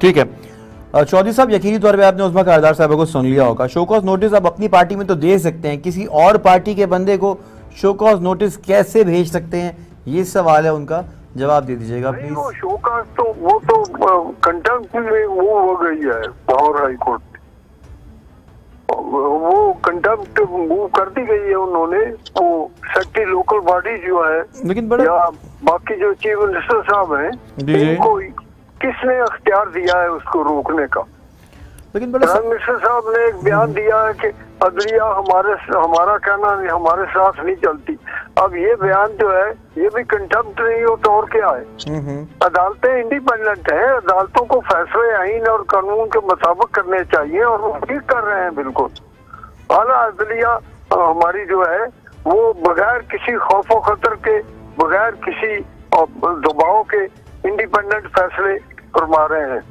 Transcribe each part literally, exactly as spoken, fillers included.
ठीक है चौधरी साहब, यकीनी तौर पे आपने उस्मा कारदार साहब को सुन लिया होगा। शो कॉज नोटिस आप अपनी पार्टी में तो दे सकते हैं, किसी और पार्टी के बंदे को शो कॉज नोटिस कैसे भेज सकते हैं, ये सवाल है उनका, जवाब दे दीजिएगा प्लीज। वो शो कॉज तो वो तो कंटेम्प्ट में वो हो गई है, लाहौर हाई कोर्ट वो कंटेम्प्ट मूव कर दी गई है उन्होंने, वो सेक्टी लोकल बॉडी जो है, लेकिन बड़ा बाकी जो चीफ मिनिस्टर साहब हैं इनको किसने अख्तियार दिया है उसको रोकने का? लेकिन बड़ा प्राइम मिनिस्टर साहब ने एक बयान दिया है कि अदलिया हमारे हमारा कहना नहीं, हमारे साथ नहीं चलती। अब ये बयान जो है ये भी कंटेम्प्ट नहीं हो तो और क्या है? अदालतें इंडिपेंडेंट हैं, अदालतों को फैसले आईन और कानून के मुताबिक करने चाहिए और वो ठीक कर रहे हैं बिल्कुल। आला अदलिया हमारी जो है वो बगैर किसी खौफ व खतर के, बगैर किसी दबाव के इंडिपेंडेंट फैसले फरमा रहे हैं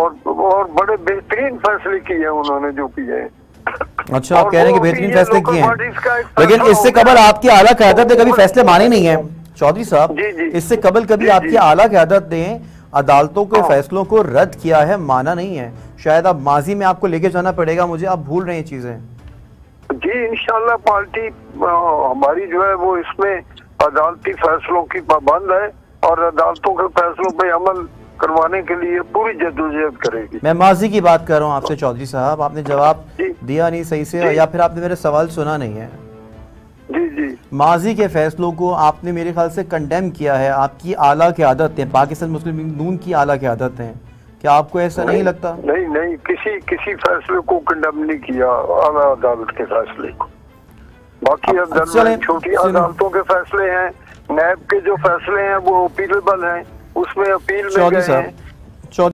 और और बड़े बेहतरीन फैसले किए हैं उन्होंने जो किए हैं। अच्छा, आप कह रहे हैं कि बेहतरीन फैसले किए हैं, लेकिन इससे कबल आपकी आला क़यादत ने कभी फैसले माने नहीं है चौधरी साहब। इससे कबल कभी आपकी आला क़यादत ने अदालतों के फैसलों को रद्द किया है, माना नहीं है। शायद आप माजी में आपको लेके जाना पड़ेगा मुझे, आप भूल रहे हैं चीजें। जी इंशाल्लाह पार्टी हमारी जो है वो इसमें अदालती फैसलों की पाबंद है और अदालतों के फैसलों पर अमल करवाने के लिए पूरी जद्दोजहद करेगी। मैं माजी की बात कर रहा हूँ आपसे चौधरी साहब, आपने जवाब दिया नहीं सही से या फिर आपने मेरे सवाल सुना नहीं है। जी जी, माजी के फैसलों को आपने मेरे ख्याल से कंडेम किया है, आपकी आला की आदत है, पाकिस्तान मुस्लिम लीग नून की आला की आदत है, क्या आपको ऐसा नहीं, नहीं लगता? नहीं नहीं, किसी किसी फैसले को कंडेम नहीं किया आला अदालत के फैसले को। बाकी छोटी अदालतों के फैसले हैं, नैब के जो फैसले हैं वो अपीलेबल हैं, उसमें अपील में गए हैं।